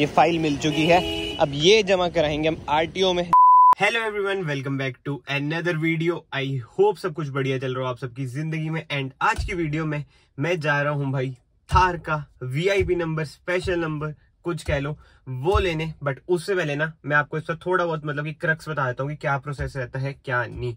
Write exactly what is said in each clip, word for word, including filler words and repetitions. ये फाइल मिल चुकी है, अब ये जमा कराएंगे हम आरटीओ में। Hello everyone, welcome back to another video. I hope सब कुछ बढ़िया चल रहा हो आप सबकी जिंदगी में। एंड आज की वीडियो में मैं जा रहा हूँ भाई थार का वीआईपी नंबर, स्पेशल नंबर कुछ कह लो वो लेने। बट उससे पहले ना मैं आपको इसका थोड़ा बहुत मतलब कि क्रक्स बता देता हूँ कि क्या प्रोसेस रहता है क्या नहीं।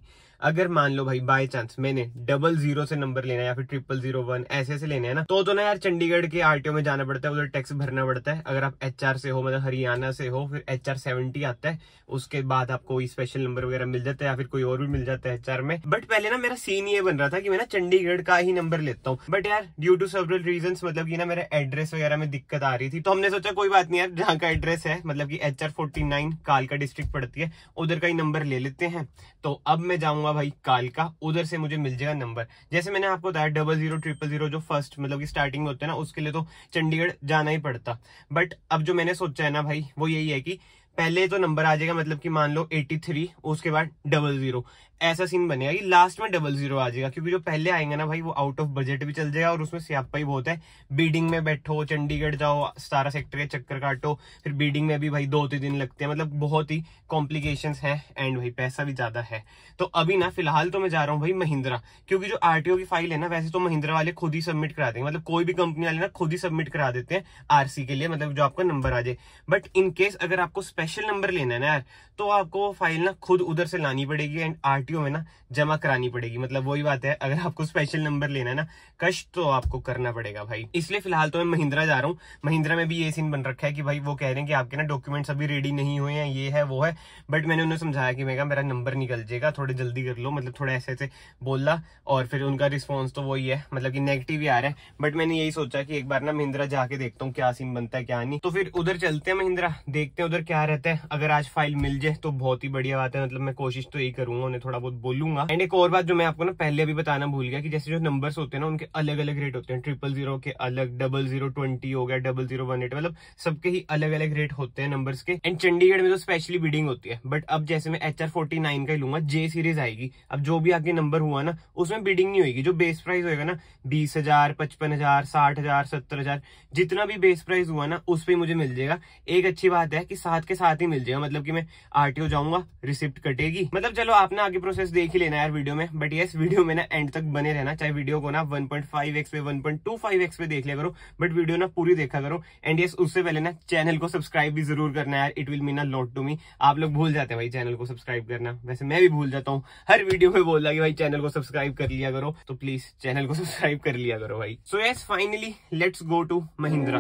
अगर मान लो भाई बाय चांस मैंने डबल जीरो से नंबर लेना है या फिर ट्रिपल जीरो वन ऐसे से लेने है ना, तो, तो ना यार चंडीगढ़ के आरटीओ में जाना पड़ता है, उधर टैक्स भरना पड़ता है। अगर आप एचआर से हो मतलब हरियाणा से हो, फिर एचआर सेवेंटी आता है, उसके बाद आपको स्पेशल नंबर वगैरह मिल जाता है या फिर कोई और भी मिल जाता है एचआर में। बट पहले ना मेरा सीन ये बन रहा था कि मैं ना चंडीगढ़ का ही नंबर लेता हूँ, बट यार ड्यू टू सेवरल रीजन मतलब की ना मेरे एड्रेस वगैरह में दिक्कत आ रही थी, तो हमने सोचा कोई बात नहीं यार, जहाँ का एड्रेस है मतलब की एचआर फोर्टी नाइन कालका डिस्ट्रिक्ट पड़ती है, उधर का ही नंबर ले लेते हैं। तो अब मैं जाऊंगा भाई कालका, उधर से मुझे मिल जाएगा नंबर। जैसे मैंने आपको बताया डबल जीरो ट्रिपल जीरो जो फर्स्ट मतलब कि स्टार्टिंग में होता है ना, उसके लिए तो चंडीगढ़ जाना ही पड़ता। बट अब जो मैंने सोचा है ना भाई वो यही है कि पहले तो नंबर आ जाएगा मतलब कि मान लो एटी थ्री, उसके बाद डबल जीरो, ऐसा सीन बनेगा कि लास्ट में डबल जीरो आ जाएगा, क्योंकि जो पहले आएंगे ना भाई वो आउट ऑफ बजट भी चल जाएगा और उसमें स्यापा ही बहुत है। बीडिंग में बैठो, चंडीगढ़ जाओ, सतारा सेक्टर के चक्कर काटो, फिर बीडिंग में भी भाई दो तीन दिन लगते हैं, मतलब बहुत ही कॉम्प्लिकेशंस हैं एंड भाई पैसा भी ज्यादा है। तो अभी ना फिलहाल तो मैं जा रहा हूँ भाई महिंद्रा, क्योंकि जो आरटीओ की फाइल है ना वैसे तो महिंद्रा वाले खुद ही सबमिट करा देंगे, मतलब कोई भी कंपनी वाले ना खुद ही सबमिट करा देते हैं आरसी के लिए, मतलब जो आपका नंबर आ जाए। बट इनकेस अगर आपको स्पेशल नंबर लेना है ना यार, तो आपको फाइल ना खुद उधर से लानी पड़ेगी एंड आरटीओ में ना जमा करानी पड़ेगी। मतलब वही बात है, अगर आपको स्पेशल नंबर लेना है ना, कष्ट तो आपको करना पड़ेगा भाई। इसलिए फिलहाल तो मैं महिंद्रा जा रहा हूँ। महिंद्रा में भी ये सीन बन रखा है कि भाई वो कह रहे हैं कि आपके ना डॉक्यूमेंट्स अभी रेडी नहीं हुए हैं, ये है वो है। बट मैंने उन्हें समझाया कि मैं मेरा नंबर निकल जाएगा, थोड़ी जल्दी कर लो, मतलब थोड़ा ऐसे ऐसे बोला, और फिर उनका रिस्पॉन्स तो वही है मतलब कि नेगेटिव ही आ रहा है। बट मैंने यही सोचा कि एक बार ना महिंद्रा जाके देखता हूँ क्या सीन बनता है क्या नहीं, तो फिर उधर चलते हैं महिंद्रा, देखते हैं उधर क्या रहता है। अगर आज फाइल मिल जाए तो बहुत ही बढ़िया बात है, मतलब मैं कोशिश तो यही करूंगा, उन्हें थोड़ा बहुत बोलूंगा। एंड एक और बात जो मैं आपको ना पहले भी बताना भूल गया कि जैसे जो नंबर्स होते हैं ना उनके अलग अलग रेट होते हैं, ट्रिपल जीरो के अलग, डबल जीरो ट्वेंटी हो गया, डबल जीरो वन एट, मतलब सबके ही अलग अलग रेट होते हैं नंबर्स के। एंड चंडीगढ़ में तो स्पेशली बीडिंग होती है, बट अब जैसे मैं एच आर फोर्टी नाइन का ही लूंगा, जे सीरीज आएगी, अब जो भी आगे नंबर हुआ ना उसमें बीडिंग नहीं होगी। जो बेस प्राइस होगा ना बीस हजार पचपन हजार साठ हजार सत्तर हजार जितना भी बेस प्राइस हुआ ना उस पर मुझे मिल जाएगा। एक अच्छी बात है कि साथ के साथ ही मिल जाएगा, मतलब कि मैं आरटीओ जाऊंगा, रिसिप्ट कटेगी, मतलब चलो आप ना आगे प्रोसेस देख ही लेना यार वीडियो में। बट यस, वीडियो में ना एंड तक बने रहना, चाहे वीडियो को ना वन पॉइंट फाइव एक्स पे one point two five x पे देख लिया करो, बट वीडियो ना पूरी देखा करो। एंड यस, उससे पहले ना चैनल को सब्सक्राइब भी जरूर करना यार, it will mean a lot to me. आप लोग भूल जाते हैं भाई चैनल को सब्सक्राइब करना, वैसे मैं भी भूल जाता हूँ, हर वीडियो में बोल रहा कि भाई चैनल को सब्सक्राइब कर लिया करो, तो प्लीज चैनल को सब्सक्राइब कर लिया करो भाई। So yes, finally let's go to Mahindra.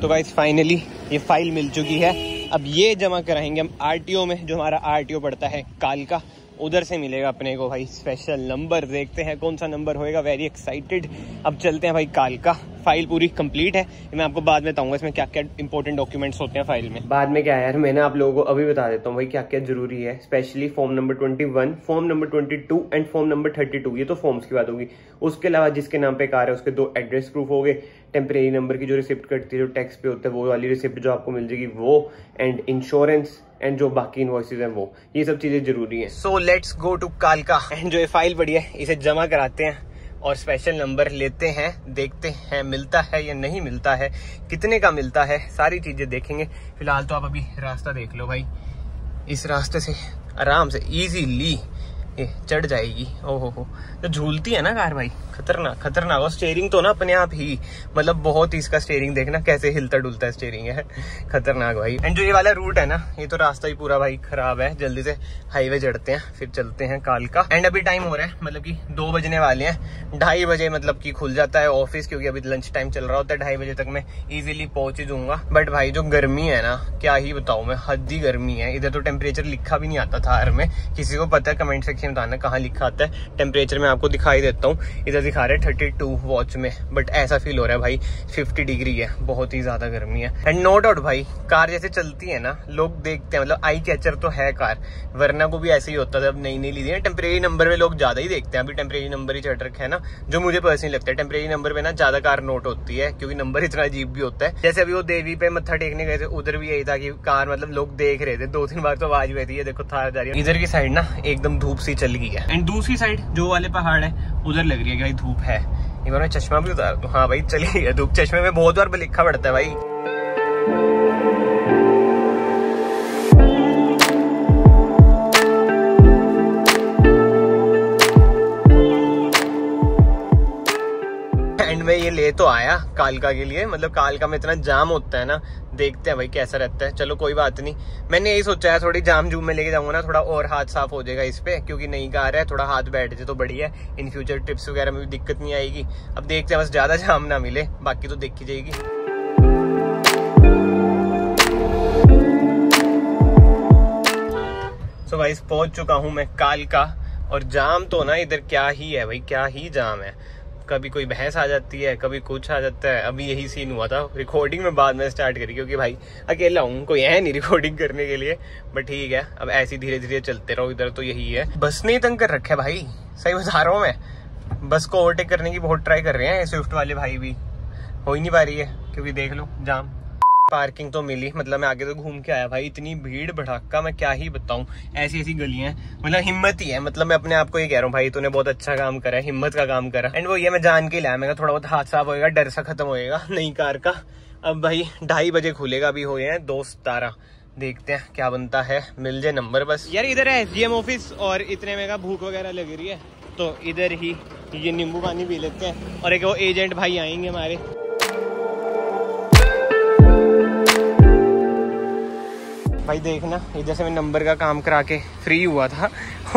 तो गाइस फाइनली ये फाइल मिल चुकी है, अब ये जमा कराएंगे हम आरटीओ में, जो हमारा आरटीओ पड़ता है कालका, उधर से मिलेगा अपने को भाई स्पेशल नंबर। देखते हैं कौन सा नंबर होएगा, वेरी एक्साइटेड। अब चलते हैं भाई कालका, फाइल पूरी कंप्लीट है, मैं आपको बाद में बताऊंगा इसमें क्या क्या इंपॉर्टेंट डॉक्यूमेंट्स होते हैं फाइल में। बाद में क्या है यार, मैंने आप लोगों को अभी बता देता हूँ भाई क्या क्या जरूरी है, specially form number twenty one, form number twenty two and form number thirty two, ये तो फॉर्म्स की बात होगी। उसके अलावा जिसके नाम पे कार है उसके दो एड्रेस प्रूफ हो गए, टेम्परेरी नंबर की जो रिसिप्ट कटती है जो टैक्स पे होता है वो वाली रिसिप्ट जो आपको मिल जाएगी वो, एंड इंश्योरेंस एंड जो बाकी इनवॉइसेस हैं वो, ये सब चीजें जरूरी हैं। सो लेट्स गो टू कालका एंड जो ये फाइल पड़ी है इसे जमा कराते हैं और स्पेशल नंबर लेते हैं, देखते हैं मिलता है या नहीं मिलता है, कितने का मिलता है, सारी चीजें देखेंगे। फिलहाल तो आप अभी रास्ता देख लो भाई, इस रास्ते से आराम से इजीली ये चढ़ जाएगी। ओहो हो, जो झूलती है ना कार भाई खतरनाक खतरनाक, और स्टेयरिंग तो ना अपने आप ही मतलब बहुत ही, इसका स्टेयरिंग देखना कैसे हिलता डुलता स्टेयरिंग है, खतरनाक भाई। एंड जो ये वाला रूट है ना ये तो रास्ता ही पूरा भाई खराब है, जल्दी से हाईवे चढ़ते हैं फिर चलते हैं कालका। एंड अभी टाइम हो रहा है मतलब की दो बजने वाले हैं, ढाई बजे मतलब की खुल जाता है ऑफिस, क्योंकि अभी लंच टाइम चल रहा होता है, ढाई बजे तक मैं इजिली पहुंच ही जाऊंगा। बट भाई जो गर्मी है ना क्या ही बताऊ मैं, हद ही गर्मी है। इधर तो टेम्परेचर लिखा भी नहीं आता थार में, किसी को पता है कमेंट सेक्शन बताना कहाँ लिखा आता है टेम्परेचर, में आपको दिखाई देता हूँ, इधर दिखा रहा है थर्टी टू वॉच में, बट ऐसा फील हो रहा है भाई फिफ्टी डिग्री है, बहुत ही ज्यादा गर्मी है। एंड नो डाउट भाई कार जैसे चलती है ना लोग देखते हैं, मतलब आई कैचर तो है कार, वरना को भी ऐसे ही होता था। अब नई नई ली थी, टेम्परेरी नंबर में लोग ज्यादा ही देखते हैं, अभी टेम्परेरी नंबर ही चढ़ रखा है ना, जो मुझे पर्सनली लगता है टेम्परेरी नंबर पे ना ज्यादा कार नोट होती है, क्योंकि नंबर इतना अजीब भी होता है। जैसे अभी वो देवी पे मत्था टेकने गए थे, उधर भी यही था कि कार मतलब लोग देख रहे थे, दो तीन बार तो आवाज भी आई थी देखो थार जा रही है। इधर की साइड ना एकदम धूप सी चल रही है। एंड दूसरी साइड जो वाले पहाड़ है उधर लग रही है कि भाई धूप है। एक बार मैं चश्मा भी उतार दूं। हाँ भाई चली गई है धूप, चश्मे में बहुत बार लिखा पड़ता है भाई। ये ले तो आया कालका के लिए, मतलब कालका में इतना जाम होता है ना, देखते हैं भाई कैसा रहता है। चलो कोई बात नहीं, मैंने यही सोचा है थोड़ी जाम जूम में लेके जाऊंगा ना, थोड़ा और हाथ साफ हो जाएगा इस पे, क्योंकि नहीं गा रहा है, थोड़ा हाथ बैठ जाए तो बढ़िया है, इन फ्यूचर ट्रिप्स वगैरह में भी दिक्कत नहीं आएगी। अब देखते हैं, बस ज्यादा जाम ना मिले, बाकी तो देखी जाएगी। सो भाई पहुंच चुका हूँ मैं कालका, और जाम तो ना इधर क्या ही है भाई, क्या ही जाम है। कभी कोई बहस आ जाती है, कभी कुछ आ जाता है। अभी यही सीन हुआ था, रिकॉर्डिंग में बाद में स्टार्ट करी क्योंकि भाई अकेला हूँ, कोई है नहीं रिकॉर्डिंग करने के लिए। बट ठीक है, अब ऐसे धीरे धीरे चलते रहो, इधर तो यही है। बस ने तंग कर रखा है भाई, सही बता रहा हूँ मैं। बस को ओवरटेक करने की बहुत ट्राई कर रहे हैं स्विफ्ट वाले भाई भी, हो ही नहीं पा रही है क्योंकि देख लो जाम। पार्किंग तो मिली, मतलब मैं आगे तो घूम के आया भाई, इतनी भीड़ भड़ाका मैं क्या ही बताऊँ। ऐसी ऐसी गलियां, मतलब हिम्मत ही है, मतलब मैं अपने आप को ये कह रहा हूँ भाई तूने बहुत अच्छा काम करा है, हिम्मत का काम करा। एंड वो ये मैं जान के लाया, मैं थोड़ा बहुत हाथ साफ होएगा, डर सा खत्म होएगा नई कार का। अब भाई ढाई बजे खुलेगा, अभी हुए हैं दो सतारह, देखते हैं क्या बनता है, मिल जाए नंबर बस। यार इधर है एस डी एम ऑफिस, और इतने में का भूख वगैरह लग रही है तो इधर ही ये नींबू पानी पी लेते हैं, और एक वो एजेंट भाई आएंगे हमारे। भाई देखना इधर से मैं नंबर का काम करा के फ्री हुआ था,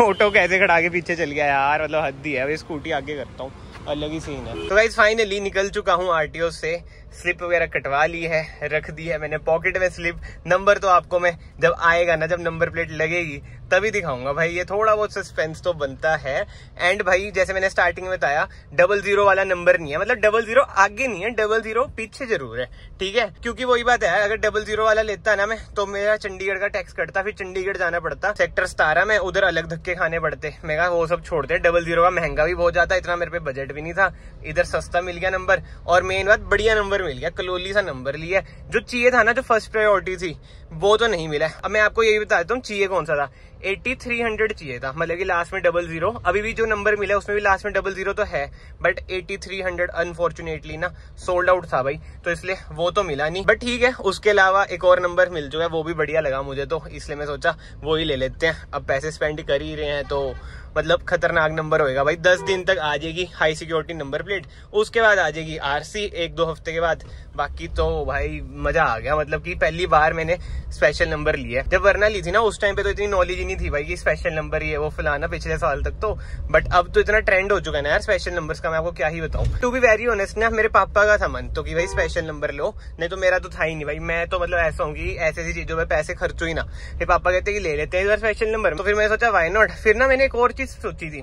ऑटो कैसे खड़ा के पीछे चल गया यार, मतलब हद ही है। भाई स्कूटी आगे करता हूँ, अलग ही सीन है। तो गाइस फाइनली निकल चुका हूँ आर टी ओ से, स्लिप वगैरह कटवा ली है, रख दी है मैंने पॉकेट में स्लिप। नंबर तो आपको मैं जब आएगा ना, जब नंबर प्लेट लगेगी तभी दिखाऊंगा भाई, ये थोड़ा बहुत सस्पेंस तो बनता है। एंड भाई जैसे मैंने स्टार्टिंग में बताया, डबल जीरो वाला नंबर नहीं है, मतलब डबल जीरो आगे नहीं है, डबल जीरो पीछे जरूर है, ठीक है। क्योंकि वही बात है, अगर डबल जीरो वाला लेता ना मैं तो मेरा चंडीगढ़ का टैक्स कटता, फिर चंडीगढ़ जाना पड़ता सेक्टर सतारह में, उधर अलग धक्के खाने पड़ते। मैं कहा वो सब छोड़ते, डबल जीरो का महंगा भी बहुत जाता, इतना मेरे पे बजट भी नहीं था। इधर सस्ता मिल गया नंबर, और मेन बात बढ़िया नंबर मिल गया, कलोली सा नंबर लिया। जो चाहिए था ना, जो फर्स्ट प्रायोरिटी थी वो तो नहीं मिला। अब मैं आपको यही बता देता हूँ चाहिए कौन सा था, एटी थ्री हंड्रेड चाहिए था, मतलब कि लास्ट में डबल जीरो। अभी भी जो नंबर मिला उसमें भी लास्ट में डबल जीरो तो है, but eighty three hundred unfortunately ना सोल्ड आउट था भाई, तो इसलिए वो तो मिला नहीं। बट ठीक है, उसके अलावा एक और नंबर मिल चुका है, वो भी बढ़िया लगा मुझे, तो इसलिए मैं सोचा वो ही ले लेते हैं। अब पैसे स्पेंड कर ही रहे हैं तो मतलब खतरनाक नंबर होएगा भाई। दस दिन तक आ जाएगी हाई सिक्योरिटी नंबर प्लेट, उसके बाद आ जाएगी आर सी एक दो हफ्ते के बाद। बाकी तो भाई मजा आ गया, मतलब कि पहली बार मैंने स्पेशल नंबर लिया। जब वरना ली थी ना उस टाइम पे तो इतनी नॉलेज ही नहीं थी भाई कि स्पेशल नंबर ये वो फलाना, पिछले साल तक तो। बट अब तो इतना ट्रेंड हो चुका है ना यार स्पेशल नंबर्स का, मैं आपको क्या ही बताऊं। टू बी वेरी ऑनेस्ट ना, मेरे पापा का था मन तो कि भाई स्पेशल नंबर लो, नहीं तो मेरा तो था ही नहीं भाई। मैं तो मतलब ऐसा हूँ कि ऐसी ऐसी चीजों में पैसे खर्चो ही ना, फिर पापा कहते कि ले लेते हैं स्पेशल नंबर, तो फिर मैंने सोचा वाई नॉट। फिर ना मैंने एक और चीज सोची थी,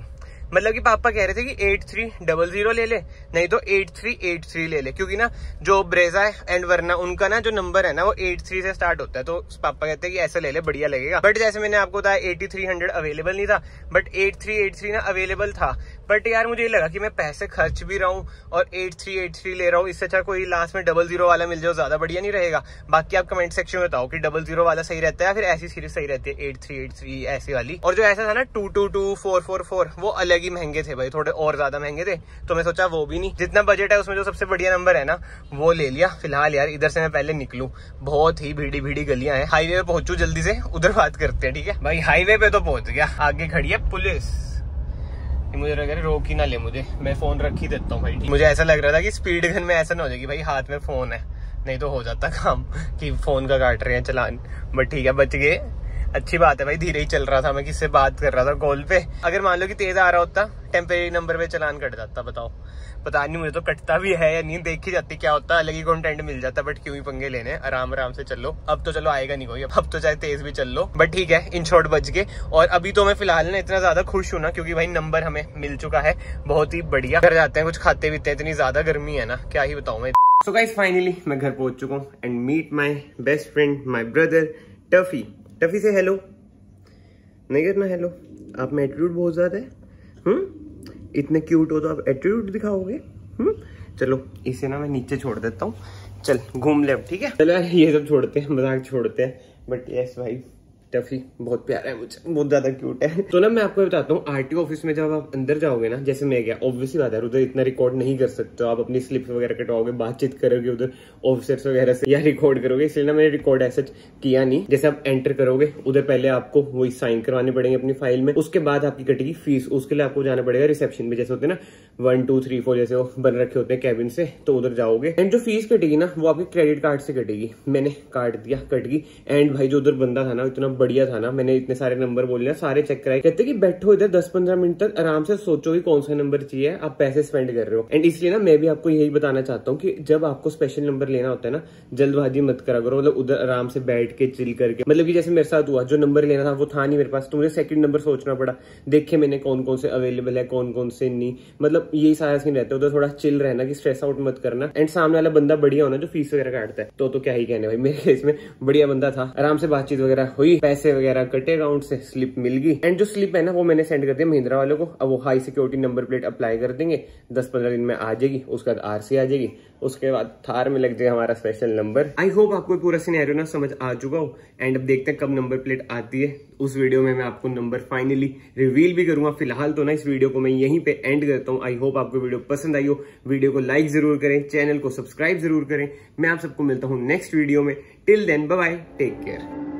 मतलब कि पापा कह रहे थे कि एट थ्री डबल जीरो ले ले, नहीं तो एट थ्री एट थ्री ले ले, क्योंकि ना जो ब्रेजा है एंड वरना उनका ना जो नंबर है ना वो एट थ्री से स्टार्ट होता है, तो पापा कहते हैं कि ऐसा ले ले बढ़िया लगेगा। बट जैसे मैंने आपको बताया एटी थ्री हंड्रेड अवेलेबल नहीं था, but eight three eight three ना अवेलेबल था। बट यार मुझे ये लगा कि मैं पैसे खर्च भी रहा हूँ और एट थ्री एट थ्री ले रहा हूँ, इससे अच्छा कोई लास्ट में डबल जीरो वाला मिल जाओ, ज्यादा बढ़िया नहीं रहेगा। बाकी आप कमेंट सेक्शन में बताओ कि डबल जीरो वाला सही रहता है, फिर ऐसी सीरीज सही रहती है एट थ्री एट थ्री ऐसी वाली। और जो ऐसा था ना two two two four four four वो अलग ही महंगे थे भाई, थोड़े और ज्यादा महंगे थे, तो मैं सोचा वो भी नहीं। जितना बजट है उसमें जो सबसे बढ़िया नंबर है ना वो ले लिया। फिलहाल यार इधर से मैं पहले निकलूं, बहुत ही भीड़ी भीड़ी गलियां हैं, हाईवे पे पहुंचू जल्दी से, उधर बात करते हैं, ठीक है भाई। हाईवे पे तो पहुंच गया, आगे खड़ी है पुलिस, मुझे लग रहा है रोक ही ना ले मुझे, मैं फोन रख ही देता हूँ भाई। मुझे ऐसा लग रहा था कि स्पीड गन में ऐसा ना हो जाएगी भाई, हाथ में फोन है, नहीं तो हो जाता काम कि फोन का काट रहे हैं चलान। बट ठीक है बच गए, अच्छी बात है भाई। धीरे ही चल रहा था मैं, किससे बात कर रहा था कॉल पे। अगर मान लो कि तेज आ रहा होता टेम्परेरी नंबर पे चलान कट जाता, बताओ। पता नहीं मुझे तो कटता भी है या नहीं, देखी जाती क्या होता, अलग ही कंटेंट मिल जाता। बट क्यों ही पंगे लेने, आराम आराम से चलो। अब तो चलो आएगा नहीं कोई, अब तो चाहे तेज भी चल लो। बट ठीक है, इन शॉर्ट बच गए। और अभी तो मैं फिलहाल ना इतना ज्यादा खुश हूं ना, क्योंकि भाई नंबर हमें मिल चुका है, बहुत ही बढ़िया। घर जाते हैं, कुछ खाते पीते हैं, इतनी ज्यादा गर्मी है ना क्या ही बताऊं मैं। सो गाइस फाइनली मैं घर पहुंच चुका हूँ and meet my best friend, my brother Tuffy. Tuffy से हेलो नहीं करना, हेलो। आप में एटीट्यूड बहुत ज़्यादा है, हम्म इतने क्यूट हो तो आप एटीट्यूड दिखाओगे, हम्म चलो इसे ना मैं नीचे छोड़ देता हूँ, चल घूम ले अब, ठीक है। चलो ये सब छोड़ते हैं, मजाक छोड़ते हैं। बट यस भाई टफी बहुत प्यारा है मुझे, बहुत ज्यादा क्यूट है। तो ना मैं आपको बताता हूँ, आरटीओ ऑफिस में जब आप अंदर जाओगे ना, जैसे मैं गया, ऑब्वियसली बात है उधर इतना रिकॉर्ड नहीं कर सकते हो आप, अपनी स्लिप वगैरह कटवाओगे, बातचीत करोगे उधर ऑफिसर्स वगैरह से या रिकॉर्ड करोगे, इसलिए ना मैंने रिकॉर्ड ऐसा किया नहीं। जैसे आप एंटर करोगे उधर पहले आपको वही साइन करवाने पड़ेंगे अपनी फाइल में, उसके बाद आपकी कटेगी फीस। उसके लिए आपको जाना पड़ेगा रिसेप्शन में, जैसे होते हैं ना वन टू थ्री फोर जैसे वो बन रखे होते हैं कैबिन से, तो उधर जाओगे एंड जो फीस कटेगी ना वो आपके क्रेडिट कार्ड से कटेगी। मैंने कार्ड दिया, कटगी। एंड भाई जो उधर बंदा था ना इतना बढ़िया था ना, मैंने इतने सारे नंबर बोले, सारे चेक कराए, कहते कि बैठो इधर दस पंद्रह मिनट तक, आराम से सोचो कि कौन सा नंबर चाहिए, आप पैसे स्पेंड कर रहे हो। एंड इसलिए ना मैं भी आपको यही बताना चाहता हूँ कि जब आपको स्पेशल नंबर लेना होता है ना, जल्दबाजी मत करा करो, मतलब उधर आराम से बैठ के चिल करके, मतलब कि जैसे मेरे साथ हुआ, जो नंबर लेना था वो था नहीं मेरे पास, तो मुझे सेकंड नंबर सोचना पड़ा, देखे मैंने कौन कौन से अवेलेबल है, कौन कौन से नहीं, मतलब यही सारा सीन रहता है। उधर थोड़ा चिल रहना कि स्ट्रेस आउट मत करना, एंड सामने वाला बंदा बढ़िया होना जो फीस वगैरह काटता है, तो तो क्या ही कहने भाई, मेरे केस में बढ़िया बंदा था, आराम से बातचीत वगैरह हुई, पैसे वगैरह कटे अकाउंट से, स्लिप मिल गई। एंड जो स्लिप है ना वो मैंने सेंड कर दिया महिंद्रा वालों को, अब वो high security number plate apply कर देंगे, दस पंद्रह दिन में आ जाएगी, उसके बाद आरसी आ जाएगी, उसके बाद थार में लग जाएगा हमारा स्पेशल नंबर। आई होप आपको पूरा सिनेरियो ना समझ आ चुका हो। एंड अब देखते हैं कब नंबर प्लेट आती है, उस वीडियो में मैं आपको नंबर फाइनली रिवील भी करूंगा। फिलहाल तो ना इस वीडियो को मैं यहीं पे एंड करता हूँ। आई होप आपको वीडियो पसंद आई हो, वीडियो को लाइक जरूर करें, चैनल को सब्सक्राइब जरूर करें। मैं आप सबको मिलता हूँ नेक्स्ट वीडियो में, till then bye bye, take care.